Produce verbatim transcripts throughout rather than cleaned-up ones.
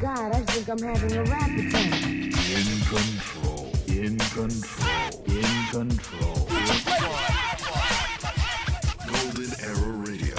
God, I think I'm having a rap attack. In control. In control. In control. Golden Era Radio.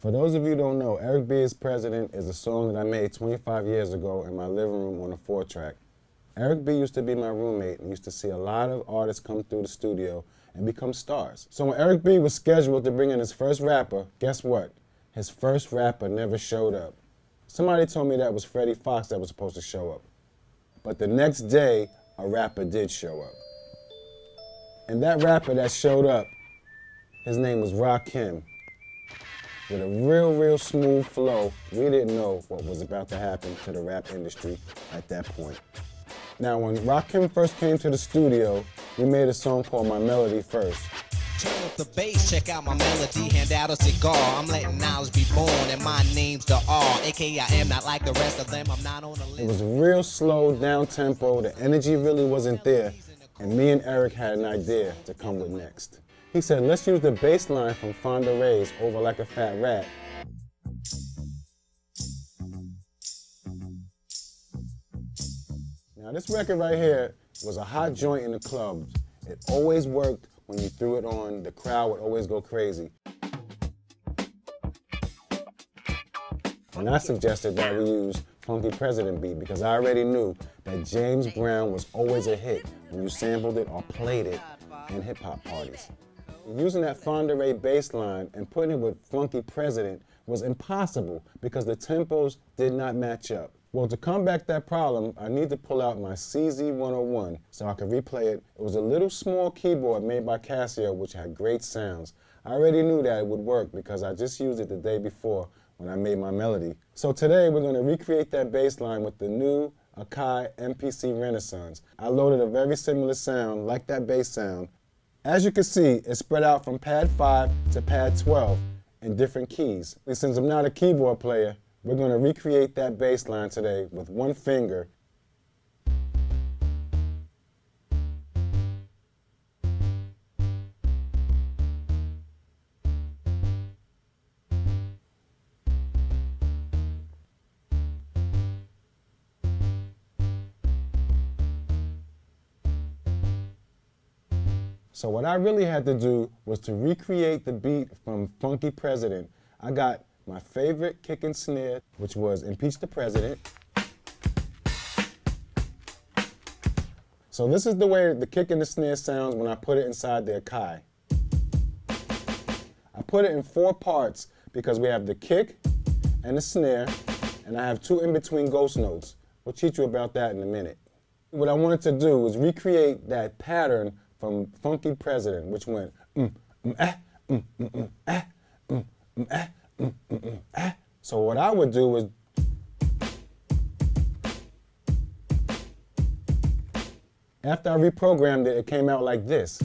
For those of you who don't know, Eric B. Is President is a song that I made twenty-five years ago in my living room on a four track. Eric B. used to be my roommate and used to see a lot of artists come through the studio and become stars. So when Eric B. was scheduled to bring in his first rapper, guess what? His first rapper never showed up. Somebody told me that was Freddie Foxxx that was supposed to show up. But the next day, a rapper did show up. And that rapper that showed up, his name was Rakim. With a real, real smooth flow, we didn't know what was about to happen to the rap industry at that point. Now, when Rakim first came to the studio, we made a song called My Melody first. Turn up the bass, check out my melody, hand out a cigar. I'm letting knowledge be born, and my name's the R. A K A I am not like the rest of them, I'm not on the list. It was real slow, down tempo, the energy really wasn't there, and me and Eric had an idea to come with next. He said, let's use the bass line from Fonda Rae's Over Like a Fat Rat. Now this record right here was a hot joint in the clubs. It always worked when you threw it on, the crowd would always go crazy. And I suggested that we use Funky President beat because I already knew that James Brown was always a hit when you sampled it or played it in hip hop parties. Using that Fonda Rae bass line and putting it with Funky President was impossible because the tempos did not match up. Well, to combat that problem, I need to pull out my C Z one oh one so I can replay it. It was a little small keyboard made by Casio, which had great sounds. I already knew that it would work because I just used it the day before when I made My Melody. So today, we're gonna recreate that bass line with the new Akai M P C Renaissance. I loaded a very similar sound, like that bass sound. As you can see, it's spread out from pad five to pad twelve in different keys. And since I'm not a keyboard player, we're going to recreate that bass line today with one finger. So what I really had to do was to recreate the beat from Funky President. I got my favorite kick and snare, which was Impeach the President. So this is the way the kick and the snare sounds when I put it inside the Akai. I put it in four parts because we have the kick and the snare, and I have two in-between ghost notes. We'll teach you about that in a minute. What I wanted to do was recreate that pattern from Funky President, which went mm, mm, ah, mm, mm, mm, ah, mm, mm, ah. Mm, mm, mm, ah. So what I would do is after I reprogrammed it, it came out like this.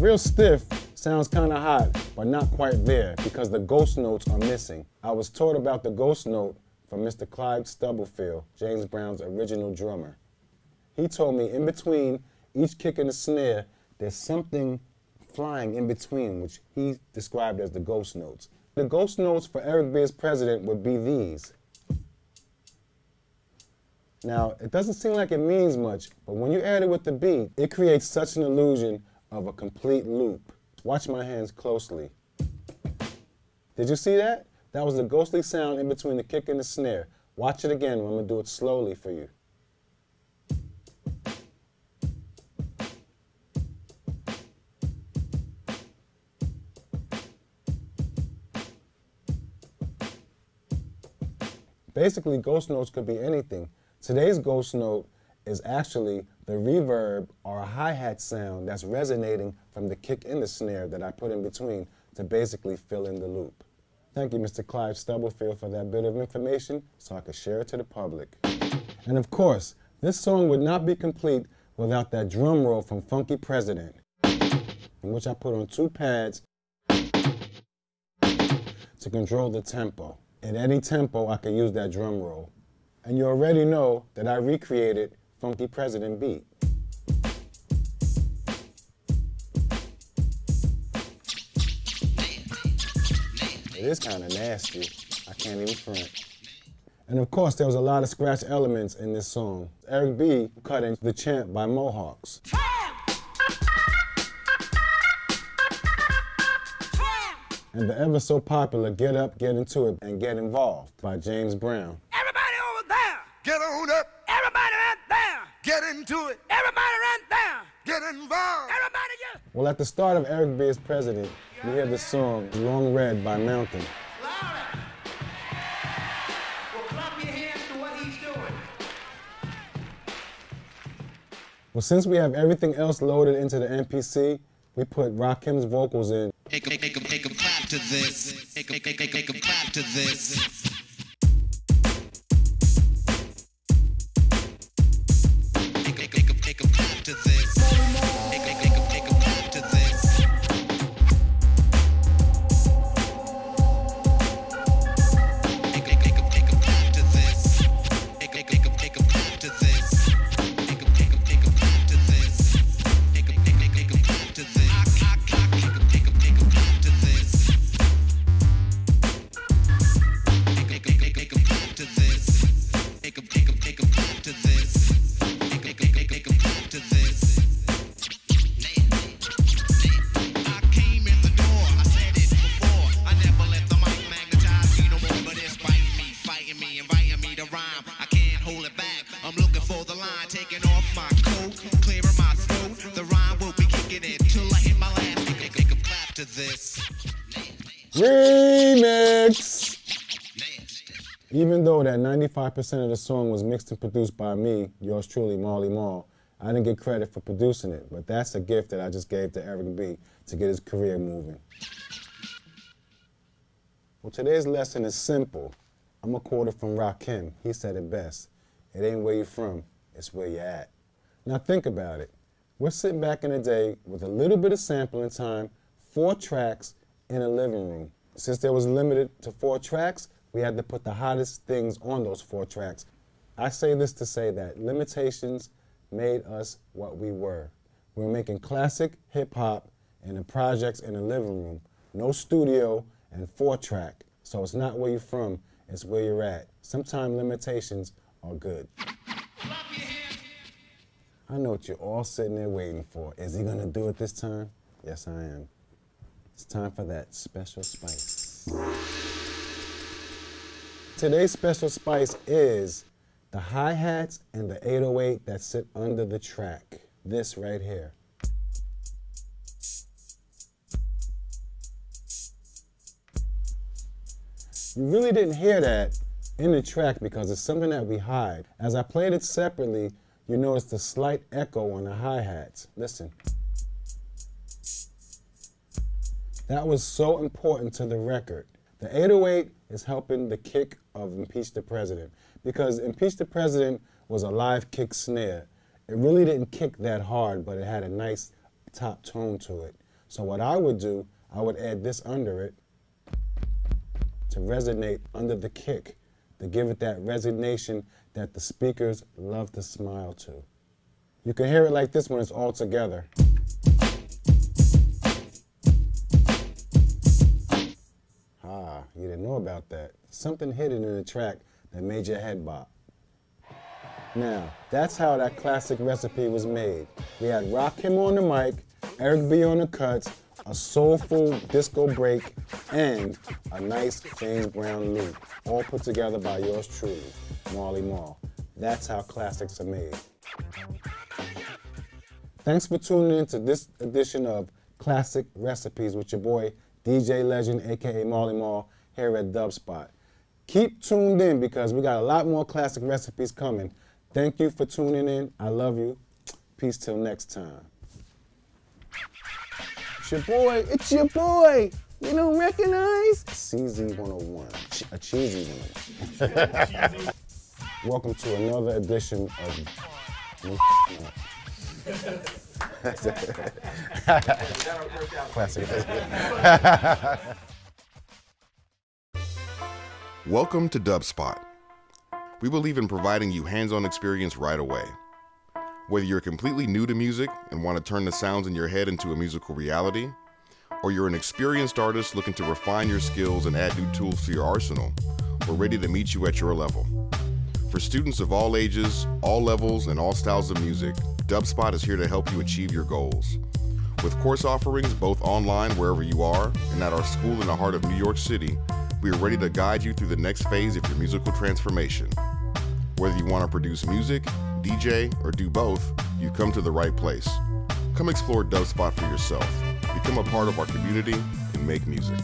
Real stiff, sounds kind of hot, but not quite there because the ghost notes are missing. I was taught about the ghost note from Mister Clyde Stubblefield, James Brown's original drummer. He told me in between each kick and the snare, there's something flying in between, which he described as the ghost notes. The ghost notes for Eric B. Is President would be these. Now, it doesn't seem like it means much, but when you add it with the beat, it creates such an illusion of a complete loop. Watch my hands closely. Did you see that? That was the ghostly sound in between the kick and the snare. Watch it again, I'm gonna do it slowly for you. Basically, ghost notes could be anything. Today's ghost note is actually the reverb or a hi-hat sound that's resonating from the kick and the snare that I put in between to basically fill in the loop. Thank you, Mister Clive Stubblefield, for that bit of information so I could share it to the public. And of course, this song would not be complete without that drum roll from Funky President, in which I put on two pads to control the tempo. At any tempo, I can use that drum roll. And you already know that I recreated Funky President beat. It is kind of nasty. I can't even front. And of course, there was a lot of scratch elements in this song. Eric B. cut in The Champ by Mohawks. And the ever so popular Get Up, Get Into It, and Get Involved by James Brown. Everybody over there, get on up. Everybody right there, get into it. Everybody right there, get involved. Everybody, yeah. Well, at the start of Eric B. Is President, we hear the song Long Red by Mountain. Well, since we have everything else loaded into the M P C, we put Rakim's vocals in. Take a, take a, take a clap to this. Take a, take a, take a clap to this. Take a, take a, take a clap to this. Take a, take a, take a clap to this. Take a, take a, take a clap to this. Take a, take a, take a clap to this. Remix! Even though that ninety-five percent of the song was mixed and produced by me, yours truly, Marley Marl, I didn't get credit for producing it, but that's a gift that I just gave to Eric B. to get his career moving. Well, today's lesson is simple. I'm gonna quote it from Rakim. He said it best. It ain't where you're from, it's where you're at. Now think about it. We're sitting back in the day with a little bit of sampling time, four tracks, in a living room. Since there was limited to four tracks, we had to put the hottest things on those four tracks. I say this to say that limitations made us what we were. We were making classic hip hop in the projects in a living room, no studio and four track. So it's not where you're from, it's where you're at. Sometimes limitations are good. I know what you're all sitting there waiting for. Is he gonna do it this time? Yes, I am. It's time for that special spice. Today's special spice is the hi-hats and the eight oh eight that sit under the track. This right here. You really didn't hear that in the track because it's something that we hide. As I played it separately, you notice the slight echo on the hi-hats. Listen. That was so important to the record. The eight oh eight is helping the kick of Impeach the President because Impeach the President was a live kick snare. It really didn't kick that hard, but it had a nice top tone to it. So what I would do, I would add this under it to resonate under the kick, to give it that resonation that the speakers love to smile to. You can hear it like this when it's all together. Ah, you didn't know about that. Something hidden in the track that made your head bop. Now, that's how that classic recipe was made. We had Rakim on the mic, Eric B. on the cuts, a soulful disco break, and a nice James Brown loop, all put together by yours truly, Marley Marl. That's how classics are made. Thanks for tuning in to this edition of Classic Recipes with your boy, D J Legend, A K A Marley Marl, here at DubSpot. Keep tuned in because we got a lot more classic recipes coming. Thank you for tuning in. I love you. Peace till next time. It's your boy. It's your boy. You don't recognize? C Z one oh one. A cheesy one. Welcome to another edition of... Welcome to DubSpot. We believe in providing you hands-on experience right away. Whether you're completely new to music and want to turn the sounds in your head into a musical reality, or you're an experienced artist looking to refine your skills and add new tools to your arsenal, we're ready to meet you at your level. For students of all ages, all levels, and all styles of music, DubSpot is here to help you achieve your goals. With course offerings both online wherever you are and at our school in the heart of New York City, we are ready to guide you through the next phase of your musical transformation. Whether you want to produce music, D J, or do both, you've come to the right place. Come explore DubSpot for yourself, become a part of our community, and make music.